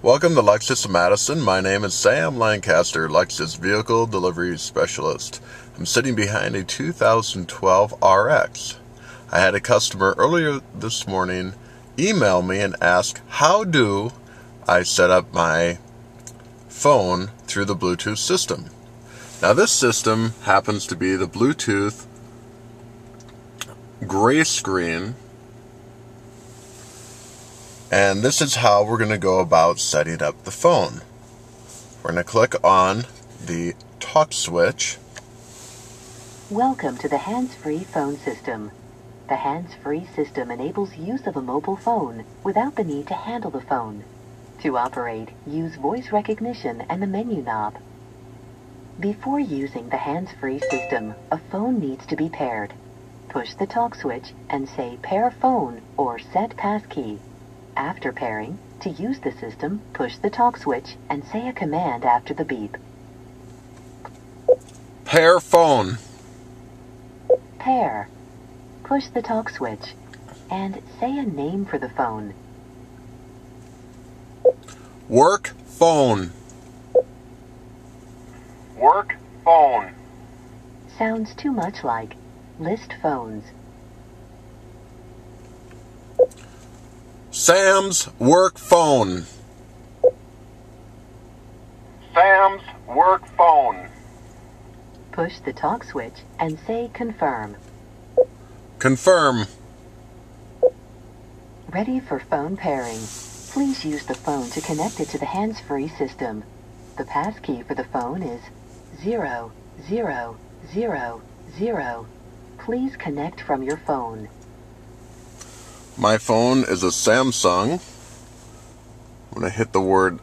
Welcome to Lexus of Madison. My name is Sam Lancaster, Lexus Vehicle Delivery Specialist. I'm sitting behind a 2012 RX. I had a customer earlier this morning email me and ask, how do I set up my phone through the Bluetooth system? Now this system happens to be the Bluetooth gray screen. And this is how we're going to go about setting up the phone. We're going to click on the talk switch. Welcome to the hands-free phone system. The hands-free system enables use of a mobile phone without the need to handle the phone. To operate, use voice recognition and the menu knob. Before using the hands-free system, a phone needs to be paired. Push the talk switch and say pair phone or set passkey. After pairing, to use the system, push the talk switch and say a command after the beep. Pair phone. Pair. Push the talk switch and say a name for the phone. Work phone. Work phone. Sounds too much like list phones. Sam's work phone. Sam's work phone. Push the talk switch and say confirm. Confirm. Ready for phone pairing. Please use the phone to connect it to the hands-free system. The passkey for the phone is 0000. Please connect from your phone. My phone is a Samsung. I'm going to hit the word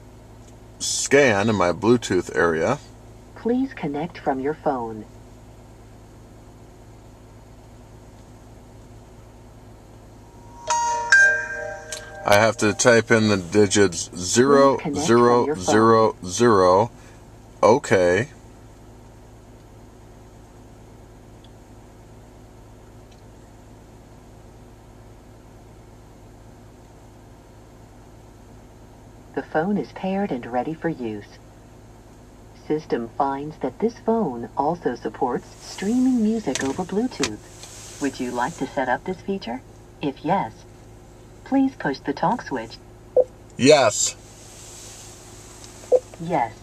scan in my Bluetooth area. Please connect from your phone. I have to type in the digits 0000. Okay. The phone is paired and ready for use. System finds that this phone also supports streaming music over Bluetooth. Would you like to set up this feature? If yes, please push the talk switch. Yes. Yes.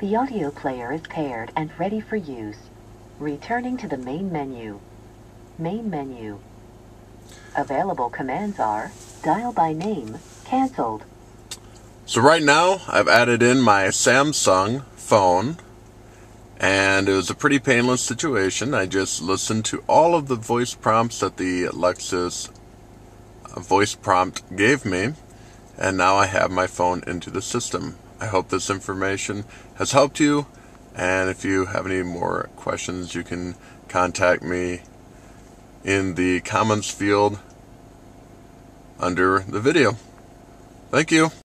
The audio player is paired and ready for use. Returning to the main menu. Main menu. Available commands are dial by name, canceled. So right now, I've added in my Samsung phone, and it was a pretty painless situation. I just listened to all of the voice prompts that the Lexus voice prompt gave me, and now I have my phone into the system. I hope this information has helped you, and if you have any more questions, you can contact me in the comments field under the video. Thank you.